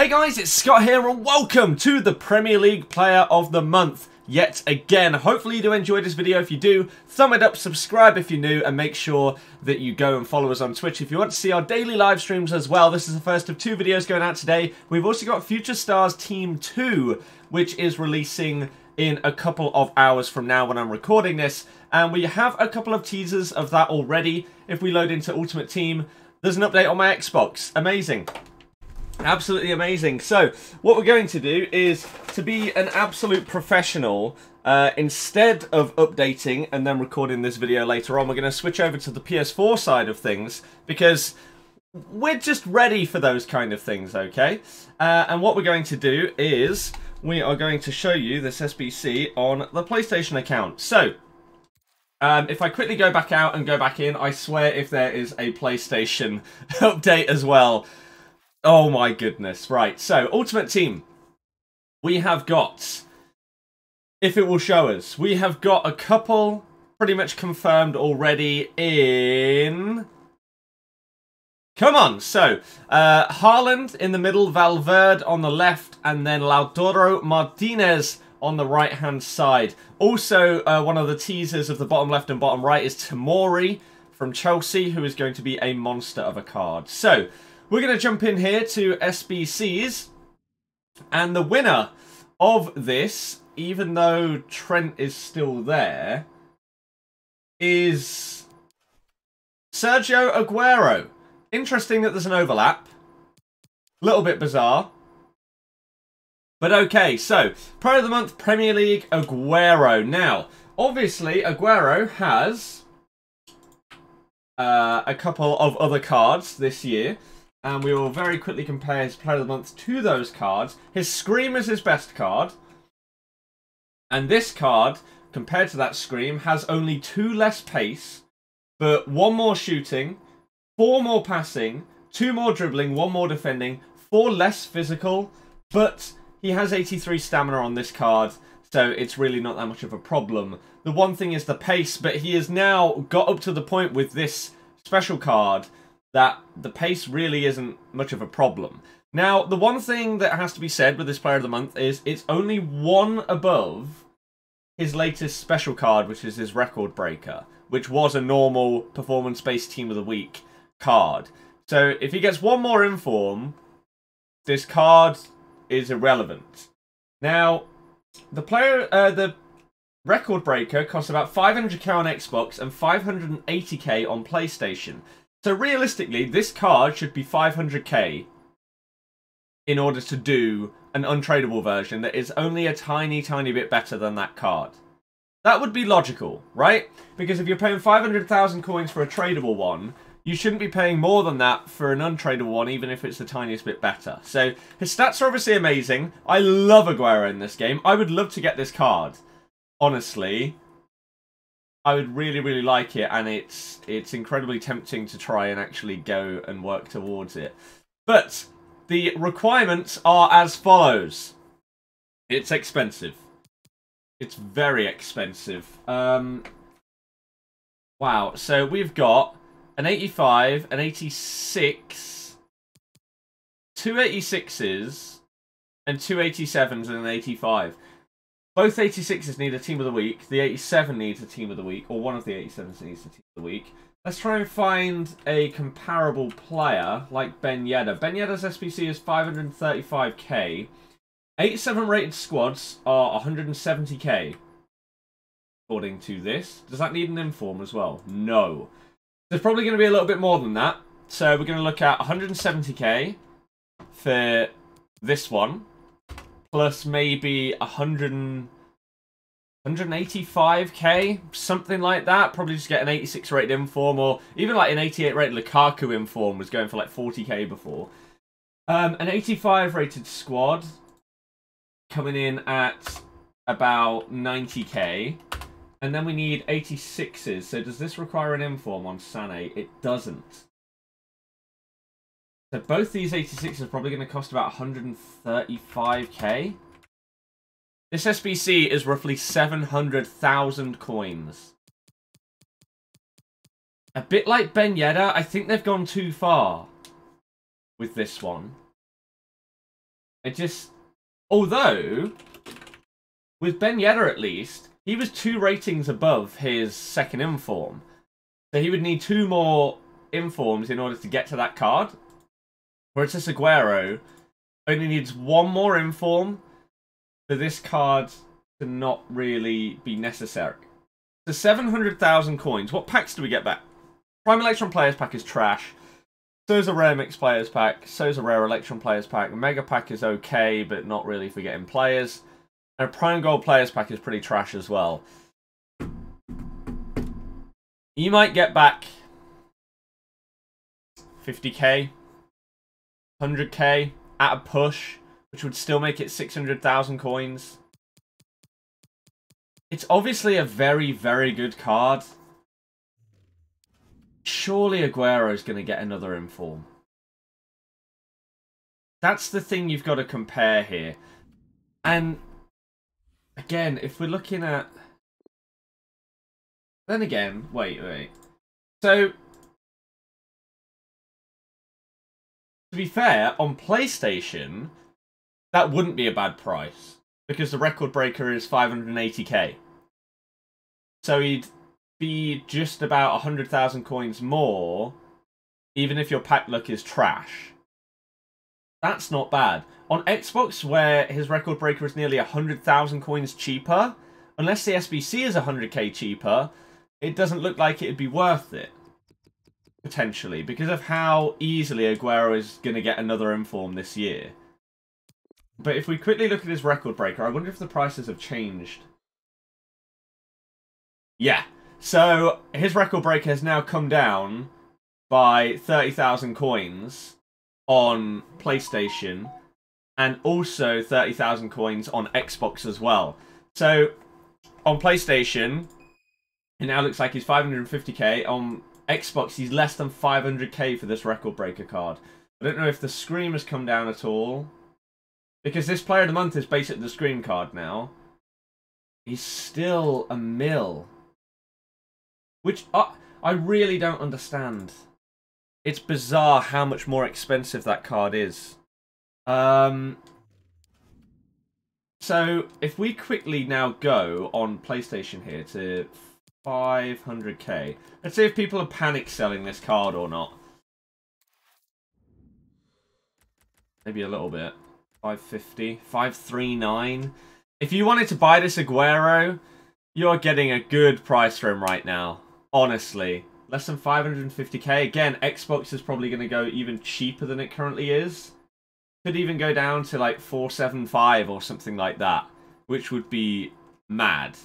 Hey guys, it's Scott here and welcome to the Premier League Player of the Month yet again. Hopefully you do enjoy this video. If you do, thumb it up, subscribe if you're new, and make sure that you go and follow us on Twitch if you want to see our daily live streams as well. This is the first of two videos going out today. We've also got Future Stars Team 2, which is releasing in a couple of hours from now when I'm recording this. And we have a couple of teasers of that already. If we load into Ultimate Team, there's an update on my Xbox. Amazing. Absolutely amazing. So, what we're going to do is, to be an absolute professional, instead of updating and then recording this video later on, we're going to switch over to the PS4 side of things, because we're just ready for those kind of things, okay? And what we're going to do is, we are going to show you this SBC on the PlayStation account. So, if I quickly go back out and go back in, I swear if there is a PlayStation update as well. Oh my goodness. Right, so Ultimate Team. We have got, if it will show us, we have got a couple pretty much confirmed already in... Come on! So, Haaland in the middle, Valverde on the left, and then Lautaro Martinez on the right-hand side. Also, one of the teasers of the bottom left and bottom right is Tomori from Chelsea, who is going to be a monster of a card. So, we're going to jump in here to SBCs, and the winner of this, even though Trent is still there, is Sergio Aguero. Interesting that there's an overlap. A little bit bizarre. But okay, so, Player of the Month, Premier League, Aguero. Now, obviously, Aguero has a couple of other cards this year. And we will very quickly compare his Player of the Month to those cards. His Scream is his best card. And this card, compared to that Scream, has only 2 less pace, but 1 more shooting, 4 more passing, 2 more dribbling, 1 more defending, 4 less physical, but he has 83 stamina on this card, so it's really not that much of a problem. The one thing is the pace, but he has now got up to the point with this special card that the pace really isn't much of a problem. Now, the one thing that has to be said with this Player of the Month is it's only 1 above his latest special card, which is his Record Breaker, which was a normal performance-based Team of the Week card. So if he gets 1 more inform, this card is irrelevant. Now, the Record Breaker costs about 500k on Xbox and 580k on PlayStation. So realistically, this card should be 500k in order to do an untradeable version that is only a tiny, tiny bit better than that card. That would be logical, right? Because if you're paying 500,000 coins for a tradable one, you shouldn't be paying more than that for an untradeable one, even if it's the tiniest bit better. So his stats are obviously amazing. I love Aguero in this game. I would love to get this card, honestly. I would really, really like it, and it's incredibly tempting to try and actually go and work towards it. But the requirements are as follows. It's expensive. It's very expensive. Wow, so we've got an 85, an 86, two 86s, and two 87s, and an 85. Both 86s need a Team of the Week. The 87 needs a Team of the Week, or one of the 87s needs a Team of the Week. Let's try and find a comparable player like Ben Yedder. Ben Yedder's SBC is 535k. 87 rated squads are 170k, according to this. Does that need an inform as well? No. There's probably going to be a little bit more than that. So we're going to look at 170k for this one. Plus maybe 185k, something like that. Probably just get an 86 rated inform, or even like an 88 rated Lukaku inform was going for like 40k before. An 85 rated squad coming in at about 90k. And then we need 86s. So does this require an inform on Sané? It doesn't. So both these 86s are probably going to cost about 135k. This SBC is roughly 700,000 coins. A bit like Ben Yedder, I think they've gone too far with this one. I just... Although, with Ben Yedder at least, he was 2 ratings above his second inform. So he would need 2 more informs in order to get to that card. Whereas this Aguero only needs 1 more inform for this card to not really be necessary. So 700,000 coins. What packs do we get back? Prime Electron Players Pack is trash. So is a Rare Mix Players Pack. So is a Rare Electron Players Pack. Mega Pack is okay, but not really for getting players. And a Prime Gold Players Pack is pretty trash as well. You might get back 50k, 100k at a push, which would still make it 600,000 coins. It's obviously a very, very good card. Surely Aguero is going to get another inform. That's the thing you've got to compare here. And again, if we're looking at... Then again, wait. So, to be fair, on PlayStation, that wouldn't be a bad price. Because the record breaker is 580k. So he'd be just about 100,000 coins more, even if your pack luck is trash. That's not bad. On Xbox, where his record breaker is nearly 100,000 coins cheaper, unless the SBC is 100k cheaper, it doesn't look like it'd be worth it, potentially, because of how easily Aguero is going to get another inform this year. But if we quickly look at his record breaker, I wonder if the prices have changed. Yeah, so his record breaker has now come down by 30,000 coins on PlayStation and also 30,000 coins on Xbox as well. So on PlayStation, it now looks like he's 550k. On Xbox, he's less than 500k for this record breaker card. I don't know if the Scream has come down at all, because this Player of the Month is basically the Scream card now. He's still a mil, which I really don't understand. It's bizarre how much more expensive that card is. So if we quickly now go on PlayStation here to 500k. Let's see if people are panic selling this card or not. Maybe a little bit. 550, 539. If you wanted to buy this Aguero, you're getting a good price for him right now. Honestly. Less than 550k. Again, Xbox is probably going to go even cheaper than it currently is. Could even go down to like 475 or something like that, which would be mad.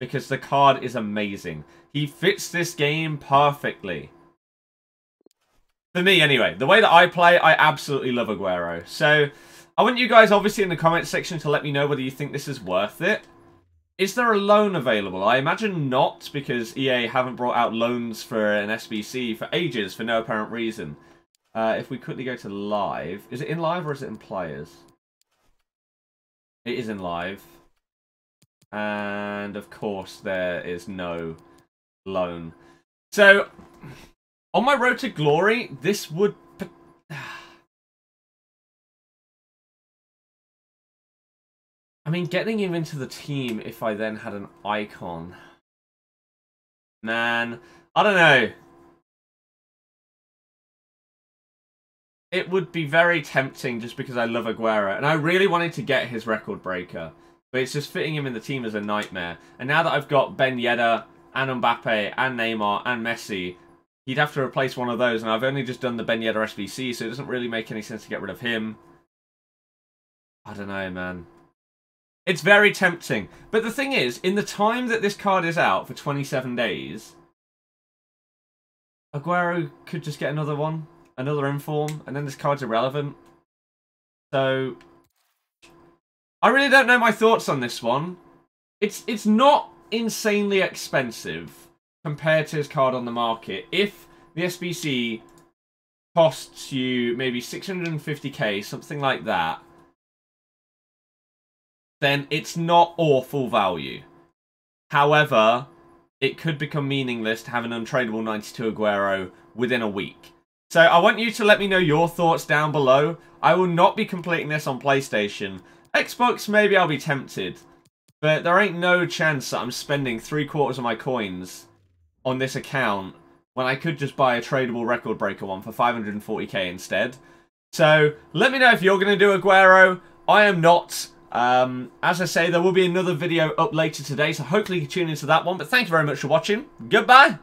Because the card is amazing. He fits this game perfectly. For me, anyway. The way that I play, I absolutely love Aguero. So, I want you guys, obviously, in the comments section to let me know whether you think this is worth it. Is there a loan available? I imagine not, because EA haven't brought out loans for an SBC for ages, for no apparent reason. If we quickly go to live. Is it in live or is it in players? It is in live. And, of course, there is no loan. So, on my road to glory, this would... I mean, getting him into the team if I then had an icon. Man, I don't know. It would be very tempting just because I love Aguero. And I really wanted to get his record breaker. But it's just fitting him in the team is a nightmare. And now that I've got Ben Yedder and Mbappe and Neymar and Messi, he'd have to replace one of those. And I've only just done the Ben Yedder SBC, so it doesn't really make any sense to get rid of him. I don't know, man. It's very tempting. But the thing is, in the time that this card is out for 27 days, Aguero could just get another one, another inform, and then this card's irrelevant. So... I really don't know my thoughts on this one. It's not insanely expensive compared to his card on the market. If the SBC costs you maybe 650k, something like that, then it's not awful value. However, it could become meaningless to have an untradeable 92 Aguero within a week. So I want you to let me know your thoughts down below. I will not be completing this on PlayStation. Xbox, maybe I'll be tempted. But there ain't no chance that I'm spending 3/4 of my coins on this account when I could just buy a tradable record breaker one for 540k instead. So let me know if you're going to do Aguero. I am not. As I say, there will be another video up later today, so hopefully you can tune into that one. But thank you very much for watching. Goodbye.